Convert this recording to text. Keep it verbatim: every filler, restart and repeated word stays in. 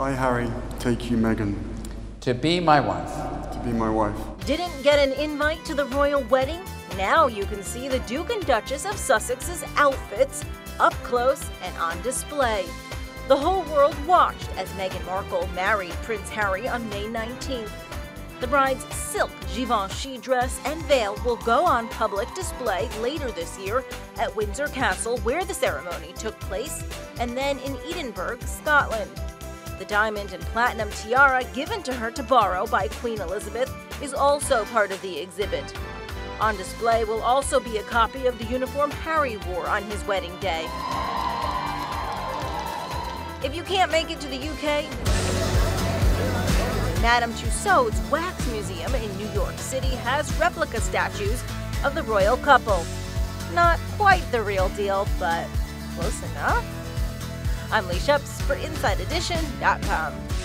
I, Harry, take you, Meghan. To be my wife. To be my wife. Didn't get an invite to the royal wedding? Now you can see the Duke and Duchess of Sussex's outfits up close and on display. The whole world watched as Meghan Markle married Prince Harry on May nineteenth. The bride's silk Givenchy dress and veil will go on public display later this year at Windsor Castle, where the ceremony took place, and then in Edinburgh, Scotland. The diamond and platinum tiara given to her to borrow by Queen Elizabeth is also part of the exhibit. On display will also be a copy of the uniform Harry wore on his wedding day. If you can't make it to the U K, Madame Tussaud's Wax Museum in New York City has replica statues of the royal couple. Not quite the real deal, but close enough. I'm Leigh Sheps for Inside Edition dot com.